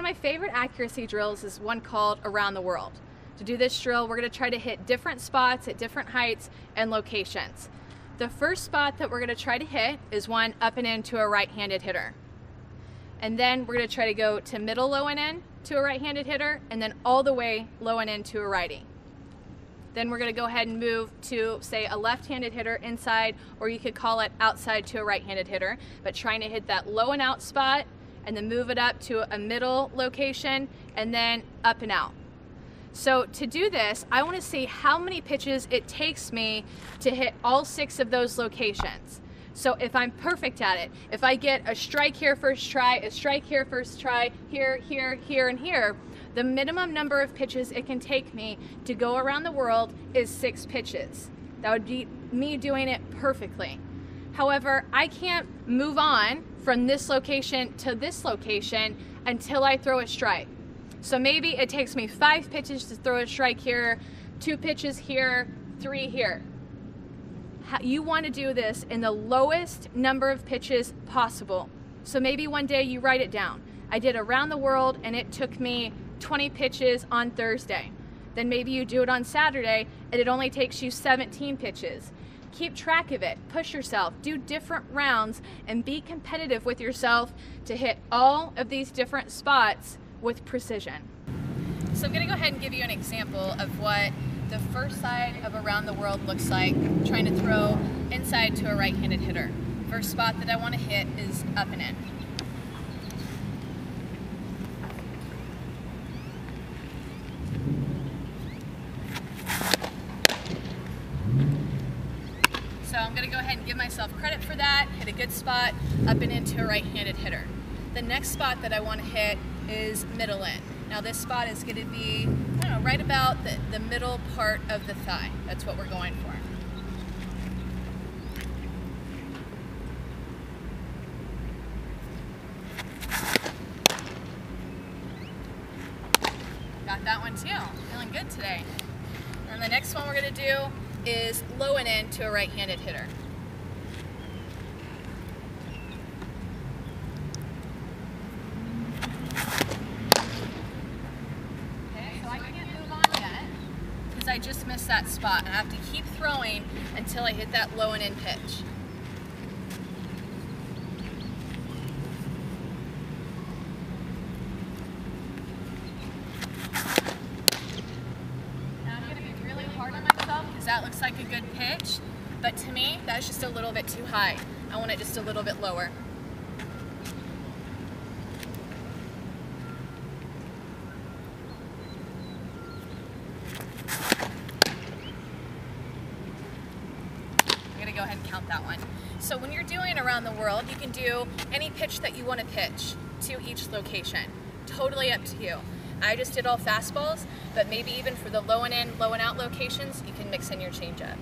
One of my favorite accuracy drills is one called Around the World. To do this drill, we're going to try to hit different spots at different heights and locations. The first spot that we're going to try to hit is one up and in to a right-handed hitter. And then we're going to try to go to middle low and in to a right-handed hitter, and then all the way low and in to a righty. Then we're going to go ahead and move to, say, a left-handed hitter inside, or you could call it outside to a right-handed hitter, but trying to hit that low and out spot and then move it up to a middle location and then up and out. So to do this, I want to see how many pitches it takes me to hit all 6 of those locations. So if I'm perfect at it, if I get a strike here first try, a strike here first try, here, here, here, and here, the minimum number of pitches it can take me to go around the world is 6 pitches. That would be me doing it perfectly. However, I can't move on from this location to this location until I throw a strike. So maybe it takes me 5 pitches to throw a strike here, 2 pitches here, 3 here. You want to do this in the lowest number of pitches possible. So maybe one day you write it down. I did Around the World and it took me 20 pitches on Thursday. Then maybe you do it on Saturday and it only takes you 17 pitches. Keep track of it, push yourself, do different rounds, and be competitive with yourself to hit all of these different spots with precision. So I'm going to go ahead and give you an example of what the first side of Around the World looks like, trying to throw inside to a right-handed hitter. First spot that I want to hit is up and in. So I'm going to go ahead and give myself credit for that, hit a good spot, up and into a right-handed hitter. The next spot that I want to hit is middle in. Now this spot is going to be right about the middle part of the thigh. That's what we're going for. Got that one too. Feeling good today. And the next one we're going to do is low and in to a right-handed hitter. Okay, so I can't move on yet because I just missed that spot. I have to keep throwing until I hit that low and in pitch. That looks like a good pitch, but to me, that's just a little bit too high. I want it just a little bit lower. I'm going to go ahead and count that one. So when you're doing Around the World, you can do any pitch that you want to pitch to each location. Totally up to you. I just did all fastballs, but maybe even for the low and in, low and out locations, you can mix in your changeup.